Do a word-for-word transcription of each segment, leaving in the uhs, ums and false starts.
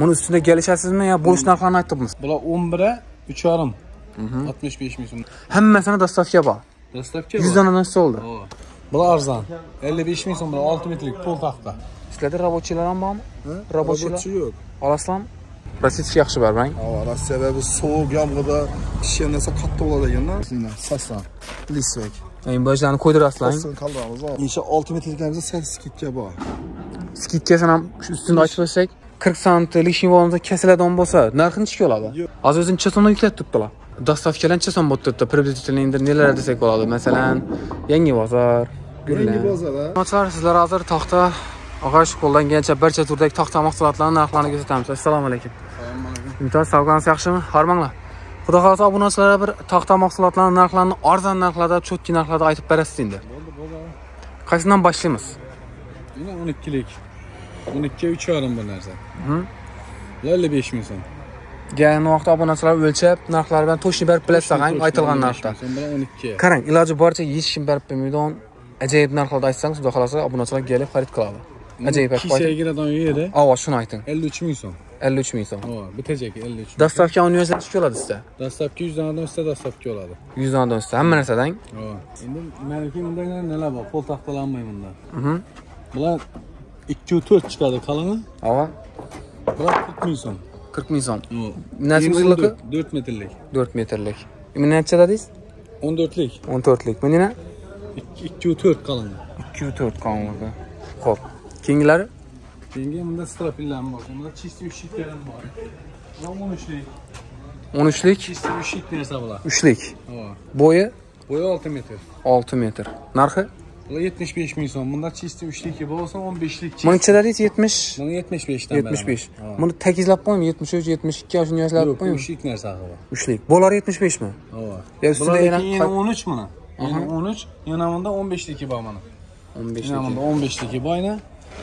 Bunun üstüne gelişəsiz mi ya? Boş narxlarını aytdınız. Bula on birə üç yarım. altmış beş milyon. Həmmə sənə dastavka var. Dastavka var. yüz dənə nəsə oldu. Bula arzan. əlli beş milyon, bula altı metrelik pol taxta. Sizlərdə rabochilərin var mı? Rabochilə yox. Alaslan. Rasitçi yaxşı var mən. Ha, Rasiya və bu soyuq yağmurda pişən nəsə qatda olar deyəndən. Sizinlə səslan. Lisvek. Ayın bacılarını koydu rastlayın. Aslan kalırız abi. İnşa altı metreliklerimizde sen skitke bak. Skitke sana üstünde açılırsak kırk santim lişin volumuzda kesiledi on bosa. Narkını çıkıyorlar. Az özün çatonu yüklet tuttular. Dastavkelen çaton bot tuttu. Pröbdütüyle indir neler edesek olardı. Mesela yengi bazar. Yengi bazar ha. Maçlar sizlere hazır taxta. Ağaç koldan gençler berçe turdaki taxta mahsulatlarının narklarını göstermişler. Selamun aleyküm. Selamun aleyküm. İmtihan savgansı yaxşı mı? Harmanla. Xuda xalası abunatçılara bir taxta mahsulatlarının narxlarını arzan narxlarda, çötki narxlarda aytıb bərəsiz indi. Qaysından başlayımız? on ikilik. on ikiyə üç arın bu nərsə. elli beş min sən. Yəni, o vaxt abunatçılara ölçəb, narxları bən toşni bərb biləcəqən, aytılğan narxda. Qarən, ilacı barca yetişkin bərb bilməydi, on əcəyib narxlarda aytsanız, xuda xalası abunatçılara gəlib xarid qılalı. Əcəyib əkbə aytın. Ava, şunu aytın. elli üç min sən. elli üç milyon. O, bitecek elli üç. Dastavka on yüzden çıkıyorlar size. Dastavka yüz tane dönse dastavka olardı. yüz tane dönse. Hem nereden? O. Şimdi merkezi bunda neler var? Pol tahtalanmayı bunda. Hı hı. Bunlar iki dört çıkardı kalını. Ama. Bunlar kırk milyon. kırk milyon. O. Nasıl uzunlukta? dört metrelik. dört metrelik. Şimdi ne çıkardıs? on dörtlik. on dörtlik. Bu ne? iki dört kalınlığı. iki dört kalınlığı. Hop. Kingler? Yenge bunda strapilan var. Bunda çisti üç şitlerim var. Bunda on üçlik. on üçlik? Çisti üç şitli hesabla. üçlik. Boyu? Boyu altı metre. altı metre. Narxı? Bunda yetmiş beş milyon. Bunda çisti üçlik gibi olsa on beşlik çisti. Bunun içileri yetmiş? Bunun yetmiş beşden yetmiş beş. Bunu təkizləb koyayım. yetmiş üç yetmiş iki yaşın yaşlayıb koyayım. Yok, üçlik neresi var? üçlik. Boları yetmiş beş mi? Evet. Buradaki yine on üç mü? Yine on üç. Yanamında on beşlik gibi amanı. on beşlik. Yanamında on beşlik gibi aynı.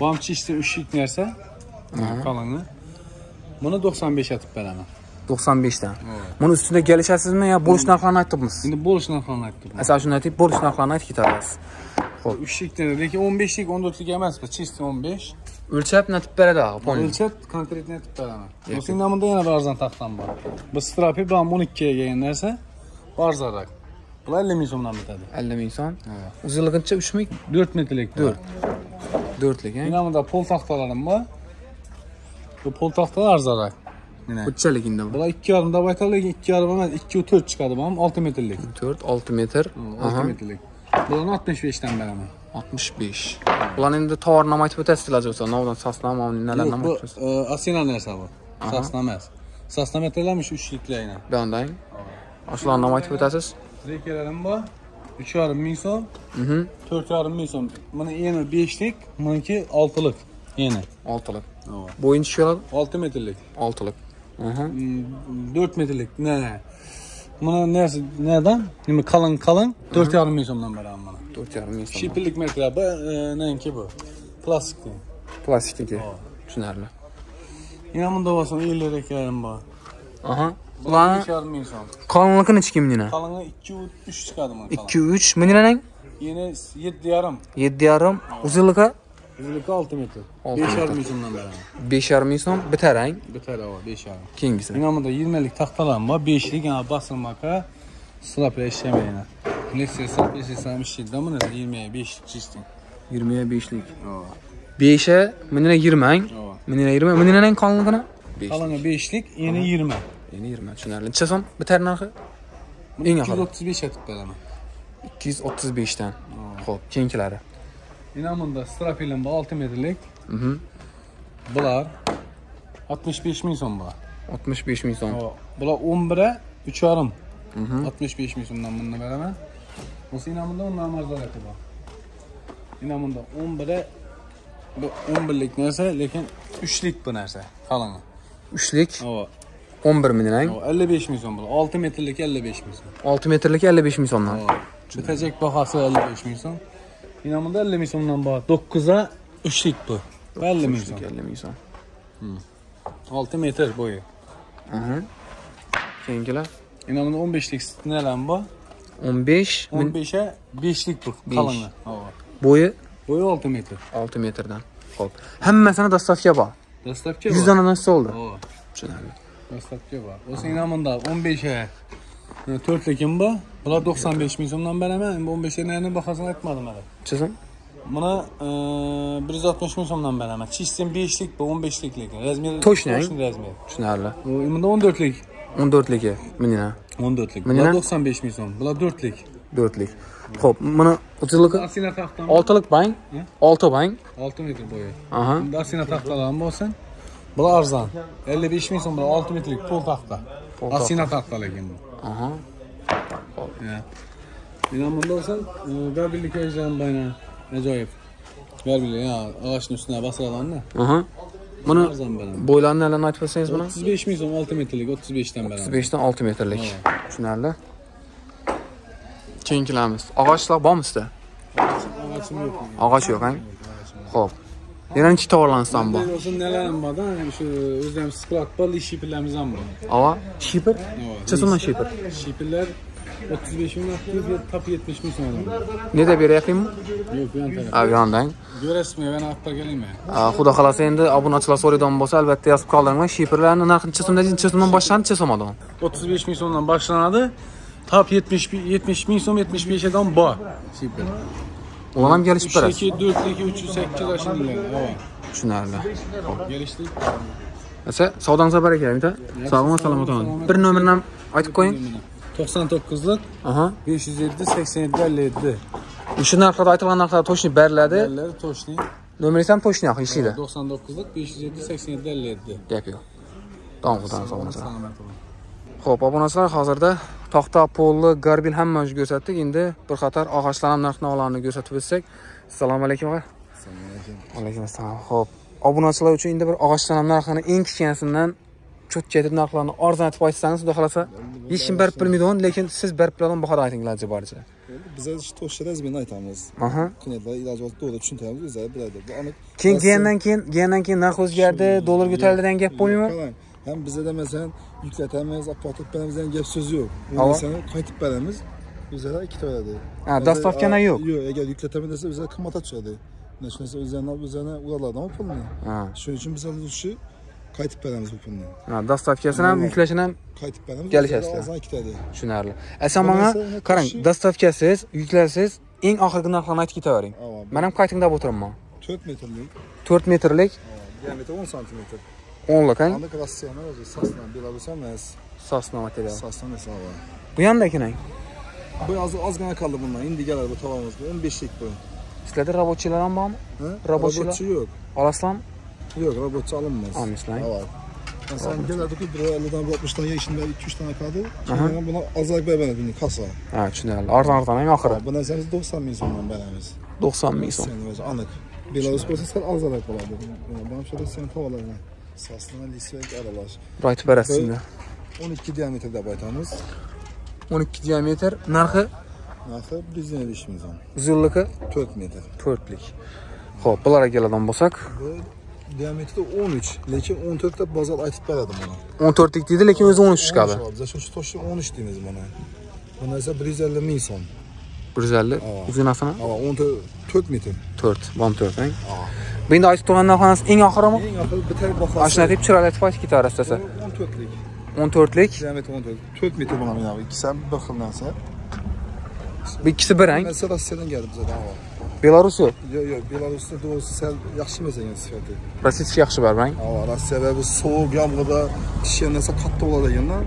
Babam çişte üç nerse kalanı. Bunu doksan beş atıp veremem. doksan beşden. Bunun üstünde gelişəsiz mi ya? Boluş narxlarını aytdınız. Şimdi boluş narxlarını aytdınız. Mesela şunu aytdınız. Boluş narxlarını ayt kitabız. üçlik nerede? Belki on beşlik, on dörtlik yemez ki. Çişte on beş. Ölçəb nə tip verədə ağa? Ölçəb konkret nə tip verəmə. Yoksa inamında yenə bir arzdan taxtan var. Bu strapi babam on ikiyə geyinlərsə barzarak. Bu əlli milyondan bitədi. əlli milyon. Uzunluğunca üç mü? dört metrelik. dört. dörtlik. İnanımda pol taxtalarım var. Bu pol taxtalar arzarak. Bu çelikinde var. Bula iki yarımda baytarlık, iki yarımda ben iki dört çıkardım ama altı metrelik. dört altı metr. altı metrelik. Bulanın altmış beşdən beri mi? altmış beş. Bulanın indi tavarına maytıb ötəsdir acıqsa. Navdan sasnama, nələrlə maytıb? Asinanın hesabı. Sasnamaz. Sasnamaz eləmiş üçlüklə ilə. Bəndəyim. Aşılarına maytıb ötəsiz? Rekələrim var. üç yarım milyon, dört yarım milyon. Bunun yeni beşlik, bununki altılık yeni. altılık. Boyun çıkıyor? altı metrelik. altılık. dört metrelik. Ne? Buna neresi nereden? Şimdi kalın kalın dört yarım milyondan beri almalı. dört yarım milyon. Şipillik metre bu neyinki bu? Plastikli. Plastikli. Tünerli. İnanın da olsun elli rekelerim var. Aha. Ulan kalınlıkın iç kimliğine? Kalınlığı iki üç çıkardım. iki üç. Münire ne? Yine yedi yarım. yedi yarım. Uzunluğa? Uzunluğa altı metre. beş yarım milyondan beri. beş yarım milyon. Biter hangi? Biter o. beş yarım. Kingisi? İnanımda yirmilik tahtalarım var. beşlik yana basılmaka sırapla eşlemeyene. Neyse sırapla eşlemişlik. Damın ne? yirmiye beşlik çizdim. yirmiye beşlik. beşe münire yirmi hangi? Münire yirmi. Münire ne kalınlığına? Kalınlığı beşlik. Yine yirmi. Yeni yirmi çönerli. Çeson biter narxı? iki yüz otuz beş etib bələmə. iki yüz otuz beşdən. Xo'p, keyinkiləri. İnanımda strapilin bu altı metrelik. Bular altmış beş milyon bular. altmış beş milyon. Bular on birə üç yarım. altmış beş milyondan bununla bələmə. Olsa inanımda onların marjları etib. İnanımda on birə on birlik nərsə, lakin üçlik bu nərsə qalını. üçlik? on bir milyon. elli beş milyon bu. altı metrelik elli beş milyon. altı metrelik elli beş milyonlar. Bitecek bahası elli beş milyon. İnanımda elli milyondan bağlı. dokuza üçlik bu. elli milyon. elli milyon. altı metre boyu. Kengiler. İnanımda on beşlik ne lan bu? on beş. on beşə beşlik bu. Kalınlar. Boyu? Boyu altı metre. altı metreden. Hem mesela dastavka var. Rastapçı var. yüz tane nasıl oldu? O. Rastapçı var. O senin amında on beşe. dört lekin bu. Bunlar doksan beş milyondan ben hemen on beşe neyine bakasını etmedim hele. Çizim? Buna e, bir yüz altmış milyondan ben hemen. Çizsin beşlik bu on beşlik lekin. Rezmir. Toş ne? Şunlarla. Bunda on dörtlik. on dörtlik. Minina. on dörtlik. Bunlar doksan beş milyon. Bunlar dörtlik. dörtlik. Hop, buna altılık bank, altı bank. altı metre boyu. Aha. Asina tahtalarım olsun. Bu arzan. elli beş milyon, bu altı metrelik pol tahta. Asina tahtaları gibi. Aha. Ya. İnanmında olsan, garbillik özelliğim bana acayip. Garbillik ya, ağaçın üstüne basılan ne? Aha. Bunu boylarını nereden açarsanız buna? otuz beş milyon, altı metrelik, otuz beşten beri. otuz beşten altı metrelik. Şunlarla. Çinkilərimiz. Ağaçlar var mı sizdə? Ağaçım yok. Ağaç yok, hani? Xoş. Yenə iki tovarlansan bu. Nələrim var da, şu özlərim sklat var, şipirlərimizəm var. Ava? Şipir? Çısınla şipir? Şipirlər otuz beş min altı yüz tap yetmiş min sonra. Nedə bir yaxın mı? Yox, bir yan tərəf. Ha, bir yandan. Görəsmə, mən haqda gəlmə. Xuda xalası, indi abunatçılar soruyordan bolsa, əlbəttə yazıb qaldırma. Şipirlərin narxını çısımdan, çısımdan başlanır, çısamadan. otuz beş min sonundan başlanadı. Tap yetmiş min son yetmiş beş'den bağ. Olanam gelişip biraz. üç iki dört iki üç sekiz aşın ilerler. Şunlarla. Geliştik. Mesela sağdanıza bərək edeyim de. Sağlığına salamat olun. Bir nömrünü aytıp koyun. doksan doqquz'lık. beş yüz yedi seksen yedi elli yedi. Şu narxlarda aytılan narxlarda toşni bərlədi. Bərlədi toşni. Nömrəsən toşni yaxın işliydi. doksan doqquz'lık beş yüz yedi seksen yedi elli yedi. Gəp yox. Dağımızdan sağlığınıza. Salamat olun. Xoş, abunatçılar hazırda taxta, pollu, garbil həmməni göstərdik. İndi bir qatar ağaçların narx nağlarını göstərib bilsək. Assalamu alaykum. Assalamu alaykum. Alaykum assalam. Xoş, abunatçılar üçün indi bir ağaçların narxını ən kiçiyisindən çox gedib narxlarını arzan etib aytsanız, xuda xalasa heç kim bərb bilməyən, lakin siz bərb bilən baxar aytinglar cibarca. Bizə toşlarız mən aytamiz. Aha. Kinədə ilaj oldu, orada düşüntəyimiz özləri bilərdi. Bu anıq. Keyin geyəndən keyin, geyəndən keyin narx özgərdi, dollar götürüldüdən gəp olmayıb. Həm bizə də məsələn yüklətəmiz, apatıb bələmizdən gəp sözü yox. Məsələn, qaytıb bələmiz üzərə iki tələdir. Hə, dastavkana yox. Yox, əgər yüklətəmə desə üzərə qımmata düşədi. Nəşəsə üzərinə üzərinə uğralardı amma pulunu. Hə. Şunun üçün bizə düşü qaytıb bələmiz bu pulunu. Hə, dastavkasına yükləşənə qaytıb bələmiz. Gəlişəsiz. Azan iki tələdir. Şunarlı. Əsən mənə qaran, dastavkasız, yükləsiz, ən axırqı narxlarını ayt ki təvarin. Mənim qaytımda otururam. dört metrlik. dört metrlik. Diametri on santimetr. Onluk hani? Anlık rastlığına yazıyor. Sasla, Belarusan mez. Sasla materyal. Sasla mesela var. Bu yandaki ne? Bu az, az gana kaldı bunlar. İndi gelir bu tavamız. on beşlik bu. Sizlerde robotçiler var mı? He? Robotçiler? Robotçi yok. Alaslan? Yok, robotçi alınmaz. Almışlar. Ha var. Mesela gelirdik elli'den altmış'dan ya içinde iki üç tane kaldı. Çünkü buna azalak beraber edildi. Kasa. Ha, çünkü ardan ardan en akırı. Buna sen doksan milyondan beraberiz. doksan milyon. Anlık. Belarus prosesler azalak var. Bana şöyle senin tavalarına. Saslana lisvek aralar. Bayt bərəsində. on iki diametrdə baytamız. on iki diametr. Narxı? Narxı bir yüz elli beş milyon. Uzunluğu? dört metr. dörtlik. Xoş, bunlara gələdən bolsaq. Diametri on üç. Lakin on dörtdə bazal aytıb bərədim ona. on dörtlik deyildi, lakin özü on üç çıxadı. Zaten şu toşu on üç deyimiz bana. Bunda isə bir yüz elli milyon. bir yüz elli? Uzunasına? dört metr. dört. Bam dört, hə? Bu indi aytıb durğan narxınız ən axırı mı? Ən axırı bitər baxasınız. Aşına deyib çiralətib ayt ki tərəfdəsə. on dörtlik. on dörtlik? Diametri on dörtlik. dört metr buna minavı. İkisəm bir xilnəsə. Bu ikisi bir rəng? Məsəl Rusiyadan gəldi bizə daha var. Belarus yox? Yox, yox. Belarusda doğrusu səl yaxşı məsələn sifəti. Rusiyası yaxşı var rəng? Ha, Rusiya və bu soğuq yağmurda işləyən nəsə qatda olar yəndən.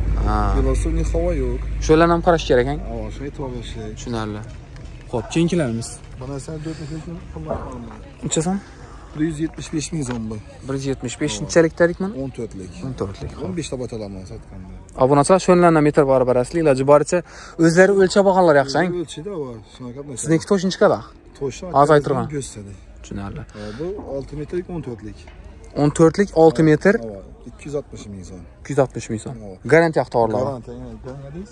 Belarusda ni hava yox. Şölənəm qaraş gərək hən? Ha, şöyə etibar verişləyək. Şünərli. Xoş, kinkilərimiz. Bana sən dörd metr kullanmalım. İçəsən? bir yüz yetmiş beş miyiz onda? bir yüz yetmiş beş. İçeriklerik mi? on dörtlik. on dörtlik. on beş'de batalamağı satkandı. Abunatçılar şönlərlə metr barı bərəsli ilacı barı içə özləri ölçə baxanlar yaxşı ayın? Ölçədə var. Sizinki toşun çıxadaq? Toşun açıqdan göstədik. Cünərlə. Bu altı metrelik on dörtlik. on dörtlik altı metr? iki yüz altmış miyiz onda? iki yüz altmış miyiz onda? Garanti yaxtı ağırlar? Garanti, yəni. Görmədəyiz.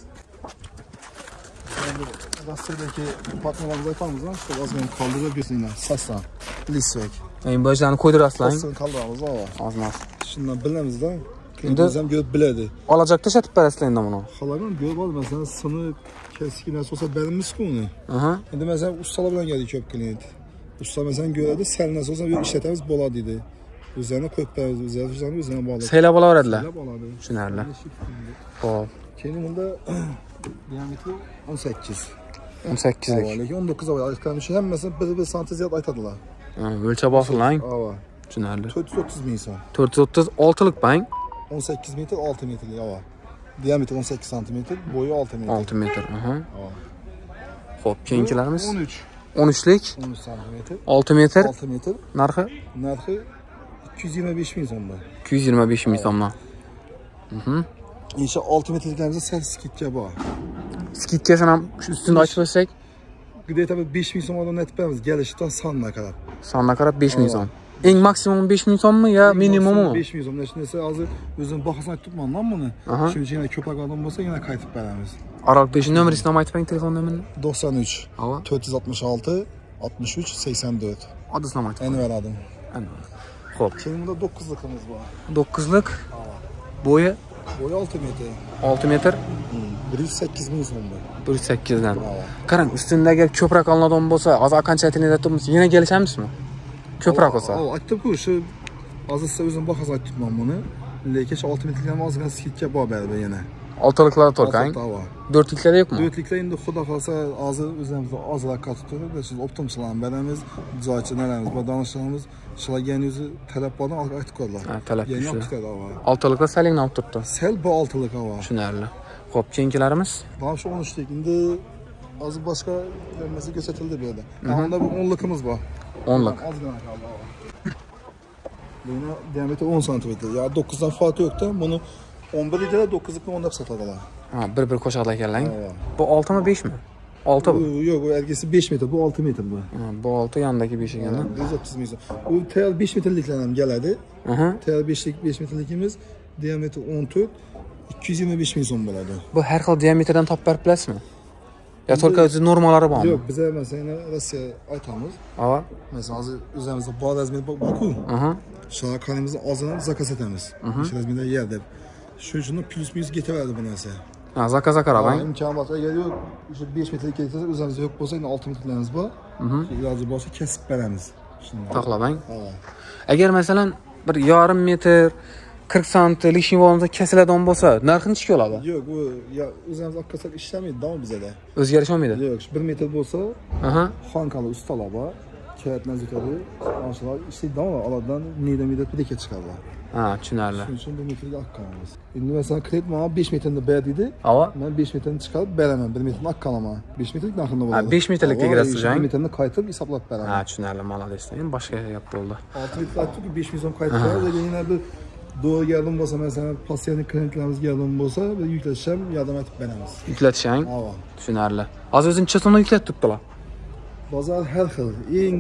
Rastırdaki patmalarımızı ayıqlarımızdan çox az mənim kaldırıb gözünlə. Sasla, lisvek. Eyni bacılarını koydur rastlayın. Sasla kaldırmamız var. Azmaz. Şundan biləmiz də. Bizəm görüb bilədik. Alacaqda şətib bərəsləyində bunu? Xalarım görüb aldı. Məsələn, sını, kəski, nəsə olsa bərimiz ki onu. İndi məsələn, ustala bilən gəldik köp klient. Usta məsələn görədi, sər nəsə olsa bir işlətəmiz boladı idi. Üzerine kökler, üzerine üzerine bağladı. Seyle bağla verdiler. Seyle bağladı. Şunlarla. Hop. Kendi bunda diametri on sekiz. on sekkizlik. on dokuz avay ayıklamışı hem mesela bir santeziyat aytadılar. Ölçe bakın lan. Ava. Şunlarla. dört yüz otuz bin insan. dört yüz otuz altılık ben. on sekiz metre altı metrelik ava. Diametri on sekiz santimetre, boyu altı metre. altı metre. Aha. Ava. Hop, keyinkilerimiz. on üç. on üçlik. on üç santimetre. altı metre. altı metre. Narxı? Narxı iki yüz yirmi beş bin somlar. iki yüz yirmi beş bin somlar. Mhm. İnşa altı metreliklerimizde sel skitke var. Skitke şanam üstünü açmasak gıda tabii beş bin somlardan netbemiz gelişten sanına kadar. Sanına kadar beş bin som. En maksimum beş bin som mu ya minimumu? beş bin som. Neşinəsə hazır özün baxasan tutman lan bunu. Çünki yenə köpək adam olsa yenə qayıtıb bələmiz. Araq beş nömrəsini aytmayın telefon nömrəsini. doksan üç. Ava. dört yüz altmış altı altmış üç seksen dört. Adısını aytdım. Enver adım. Enver. Hop. Şimdi burada dokuzlukımız var. dokuzluk. Ava. Boyu Boyu altı metre. altı metre? bir yüz sekiz bin sonunda. bir yüz sekkizden. Qaran, üstündəgə köprak anladığım olsa, az akan çətinlik etdiyimiz, yenə gəlişəmizmi? Köprak olsa. Aytdım ki, şu azıcık özüm baxaz ayt tutmam bunu. Lekeş altı metreliklərin azıqan skitke var bərabər yenə. altılıklara torkan. dörtlüklərdə yoxmu? dörtlüklər indi xuda qalsa azı özümüzə az rəqqa tuturuq və siz optimçıların bədəmiz, müzakirələrimiz və danışıqlarımız şılagənizi tələblərdən artıq qoydular. Hə, tələb düşür. altılıqda səl nə oturtdu? Səl bu altılık var. Şunərli. Hop, keyinkilərimiz? Baş on üçlük. İndi azı başqa verməsi göstərildi belə. Onda bu onluqumuz var. onluq. Az qana qaldı. Buna diametri on santimetre. Ya dokuzdan farkı yoxdur. Bunu on birlikdə doqquzluqla onda satadalar. Ha, bir-bir qoşaqlar gələn. Bu altı mı beş mi? altı bu. Yox, bu əlgəsi beş metr, bu altı metr bu. Ha, bu altı yanındakı beşə gəlir. yüz otuz metr. Bu təyal beş metrliklərdən gələrdi. Aha. Təyal beşlik beş metrlikimiz diametri on dörd, iki yüz yirmi beş min son belədi. Bu hər xil diametrdən tap bərə bilərsizmi? Ya torkacı normalları var mı? Yox, bizə məsələn Rusiya aytamız. Aha. Məsələn hazır üzərimizdə bu rəzmini baxın. Aha. Şakanımızın azını zakaz etəmiz. Şəzmində yerdir. Şu şunu plus minus getirdi bu neyse. Ha, zaka zaka araban. İmkan varsa geliyor. İşte beş metrelik getirse üzerimize yok olsa yine altı metrelerimiz var. İlacı bolsa kesip veremiz. Takla ben. Eğer mesela bir yarım metre kırk santimetre lişin varımıza kesilerden bolsa narkın çıkı olalı? Yok, bu üzerimize akkasak işlemiydi daha mı bize de? Özgeriş olmaydı? Yok, bir metre bolsa hankalı ustalar var. Kəyətdən zikədi, anşılar, istəyidəm ama aladan neydə-meydə bir dəkə çıxarlar. Hə, çünərlə. Üçün bir metrelik ak qalamız. İndi məsələn, kredit mənə beş metrində bəd idi. Ava? Mən beş metrəni çıxarıb bələməm, bir metrelik ak qalama. beş metrelik naxırında boladı. beş metrelik də girəsiz cəyəm? beş metrelik qayıtıb, hesablaq bələməm. Hə, çünərlə, malada istəyəm, başqa yap oldu. altı metrelik atdı ki, beş metrelik qayıtıb bələməm. Və yenə bir doğru gəldim olsa, məsələn, pasiyanın kreditlərimiz gəldim olsa, yüklətişəm, yardım etib bələmiz. Yüklətişəm? Ava. Çünərlə. Az özün çatını yüklət tutdular. Bazar her xil. En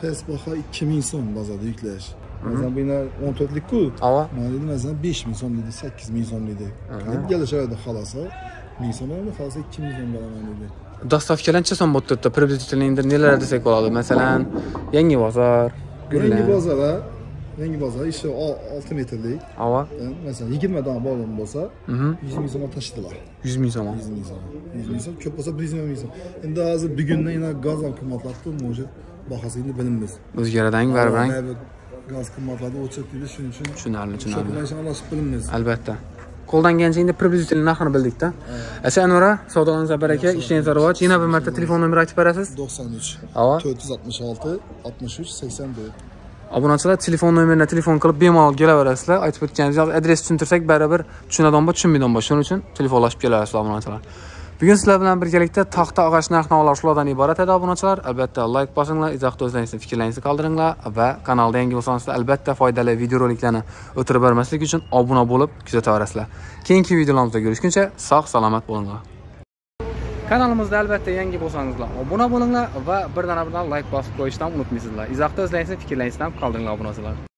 pes baxa iki min son bazarda yükler. Mesela bina on dörtlük koydu. Ama? Ben dedim mesela beş bin son dedi, sekiz bin son dedi. Gelişe verdi halası. bin son verdi, halası iki bin son dedi. Dastaf gelince son botturda, prioritetlerinde neler desek olalı? Mesela yengi bazar, gürlen. Yengi bazara, yengi bazara işte altı metrelik. Ama? Mesela yigirme daha bağlamı olsa, yüz bin sona taşıdılar. yüz bin sona? yüz bin sona. yüz min son, köp olsa bir yüz min son. İndi hazır bir gündən yenə qaz qımmatladı, mövcud baxası indi bilinməz. Özgərədən vermən. Qaz qımmatladı, o çək deyil, şunun üçün. Çünərli, çünərli. Köpülə inşan alaşıb bilinməz. Əlbəttə. Qoldan gəncə indi prioritetinin axını bildik də. Əsə Ənvara, savdalarınıza bərəkə, işləyinizə rəvac. Yenə bir mərtə telefon nömrə aytib verəsiz? doksan üç. Ava? dörd yüz altmış altı, altmış üç, seksen dörd. Abunatçılar telefon nömrəyə telefon qılıb bemalol gələ verəsizlər. Aytıb ötkənizə adres tüntürsək bərabər çünədomba, çünmidonba. Şunun üçün telefonlaşıb gələ verəsizlər abunatçılar. Bugün sizlər bilan birlikdə taxta ağaç narxnavlar şulardan ibarət idi abunatçılar. Əlbəttə like basınlar, izah dözləyinizin fikirlərinizi qaldırınlar və kanalda yangi olsanız da əlbəttə faydalı videoroliklərini ötürüb verməslik üçün abunə olub kuzatə verəsizlər. Keyinki videolarımızda görüşküncə sağ-salamat olunlar. Kanalımızda elbette yangi bolsanızlar abone olunlar ve birden birden like basıp koyuşdan unutmayasınızlar. İzahda özləyinizin fikirləyinizdən kaldırınlar abunasılar.